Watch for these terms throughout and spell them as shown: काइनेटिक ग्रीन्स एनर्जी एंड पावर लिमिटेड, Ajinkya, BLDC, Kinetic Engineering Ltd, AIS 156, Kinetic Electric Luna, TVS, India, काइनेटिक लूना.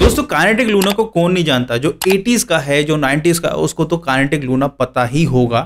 दोस्तों काइनेटिक लूना को कौन नहीं जानता, जो 80s का है, जो 90s का है, उसको तो काइनेटिक लूना पता ही होगा।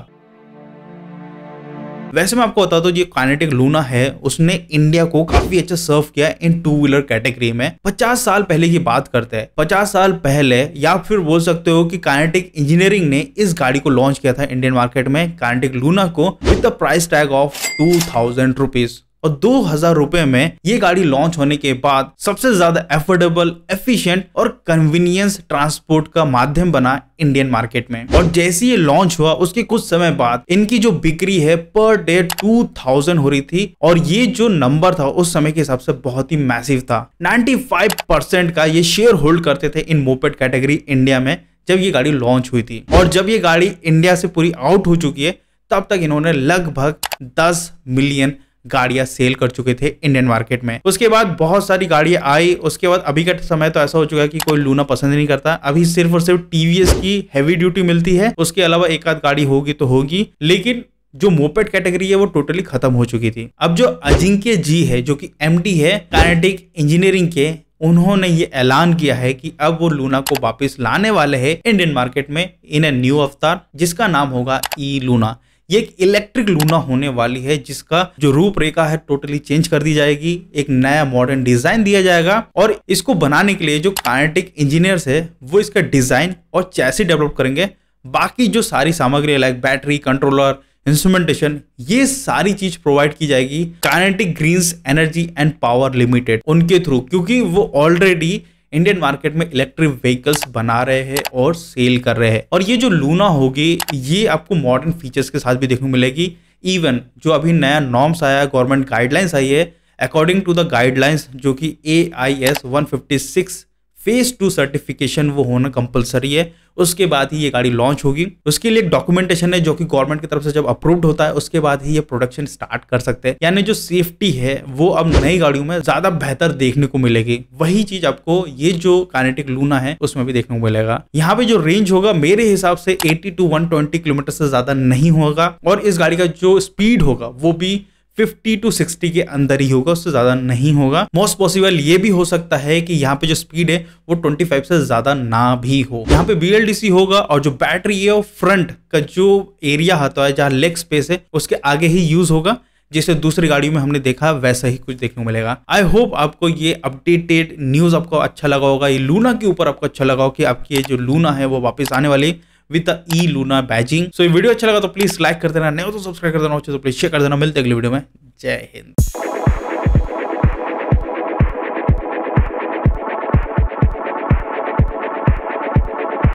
वैसे मैं आपको बता दूं, ये काइनेटिक लूना है उसने इंडिया को काफी अच्छा सर्व किया इन टू व्हीलर कैटेगरी में। 50 साल पहले की बात करते हैं, 50 साल पहले या फिर बोल सकते हो कि काइनेटिक इंजीनियरिंग ने इस गाड़ी को लॉन्च किया था इंडियन मार्केट में, काइनेटिक लूना को, with the price tag of 2000 rupees. और 2000 रुपए में ये गाड़ी लॉन्च होने के बाद सबसे ज्यादा एफोर्डेबल, एफिशिएंट और कन्वीनियंस ट्रांसपोर्ट का माध्यम बना इंडियन मार्केट में। और जैसे ये लॉन्च हुआ उसके कुछ समय बाद इनकी जो बिक्री है पर डे 2000 हो रही थी, और ये जो नंबर था उस समय के हिसाब से बहुत ही मैसिव था। 95% का ये शेयर होल्ड करते थे इन मोपेड कैटेगरी इंडिया में जब ये गाड़ी लॉन्च हुई थी। और जब ये गाड़ी इंडिया से पूरी आउट हो चुकी है तब तक इन्होंने लगभग 10 मिलियन गाड़ियां सेल कर चुके थे इंडियन मार्केट में। उसके बाद बहुत सारी गाड़ियां आई। उसके बाद अभी का समय तो ऐसा हो चुका है कि कोई लूना पसंद नहीं करता। अभी सिर्फ और सिर्फ टीवीएस की हैवी ड्यूटी मिलती है, उसके अलावा एक आध गाड़ी होगी तो होगी, लेकिन जो मोपेड कैटेगरी है वो टोटली खत्म हो चुकी थी। अब जो अजिंक्य जी है जो कि एमडी है काइनेटिक इंजीनियरिंग के, उन्होंने ये ऐलान किया है कि अब वो लूना को वापस लाने वाले है इंडियन मार्केट में इन ए न्यू अवतार, जिसका नाम होगा ई लूना। ये एक इलेक्ट्रिक लूना होने वाली है जिसका जो रूपरेखा है टोटली चेंज कर दी जाएगी, एक नया मॉडर्न डिजाइन दिया जाएगा। और इसको बनाने के लिए जो काइनेटिक इंजीनियर्स है वो इसका डिजाइन और चैसी डेवलप करेंगे। बाकी जो सारी सामग्री लाइक बैटरी, कंट्रोलर, इंस्ट्रूमेंटेशन, ये सारी चीज प्रोवाइड की जाएगी काइनेटिक ग्रीन्स एनर्जी एंड पावर लिमिटेड उनके थ्रू, क्योंकि वो ऑलरेडी इंडियन मार्केट में इलेक्ट्रिक व्हीकल्स बना रहे हैं और सेल कर रहे हैं। और ये जो लूना होगी ये आपको मॉडर्न फीचर्स के साथ भी देखने को मिलेगी। इवन जो अभी नया नॉर्म्स आया, गवर्नमेंट गाइडलाइंस आई है, अकॉर्डिंग टू द गाइडलाइंस जो कि AIS 156 फेज 2 सर्टिफिकेशन वो होना कंपलसरी है, उसके बाद ही ये गाड़ी लॉन्च होगी। उसके लिए एक डॉक्यूमेंटेशन है जो कि गवर्नमेंट की तरफ से जब अप्रूव्ड होता है उसके बाद ही ये प्रोडक्शन स्टार्ट कर सकते हैं। यानी जो सेफ्टी है वो अब नई गाड़ियों में ज्यादा बेहतर देखने को मिलेगी। वही चीज आपको ये जो काइनेटिक लूना है उसमें भी देखने को मिलेगा। यहाँ पे जो रेंज होगा मेरे हिसाब से 80 से 120 किलोमीटर से ज्यादा नहीं होगा, और इस गाड़ी का जो स्पीड होगा वो भी 50 से 60 के अंदर ही होगा, उससे ज्यादा नहीं होगा। मोस्ट पॉसिबल ये भी हो सकता है कि यहाँ पे जो स्पीड है वो 25 से ज्यादा ना भी हो। यहाँ पे BLDC होगा, और जो बैटरी है वो फ्रंट का जो एरिया होता है जहाँ लेग स्पेस है उसके आगे ही यूज होगा, जैसे दूसरी गाड़ियों में हमने देखा वैसा ही कुछ देखने को मिलेगा। आई होप आपको ये अपडेटेड न्यूज आपको अच्छा लगा होगा, ये लूना के ऊपर आपको अच्छा लगा हो कि आपकी जो लूना है वो वापस आने वाली with E Luna badging. So ये वीडियो अच्छा लगा तो प्लीज लाइक कर देना, नहीं हो तो सब्सक्राइब कर देना, हो तो प्लीज शेयर कर देना। मिलते हैं अगले वीडियो में। जय हिंद।